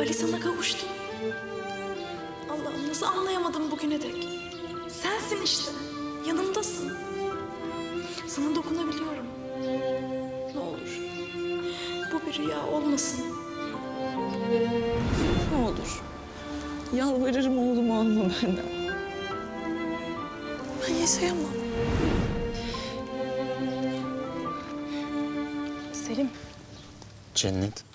Ali sana kavuştu. Allah'ım nasıl anlayamadım bugüne dek. Sensin işte. Yanımdasın. Sana dokunabiliyorum. Ne olur. Bu bir rüya olmasın. Ne olur. Yalvarırım oğlumu alma benden. Ben yaşayamam. Selim. Cennet.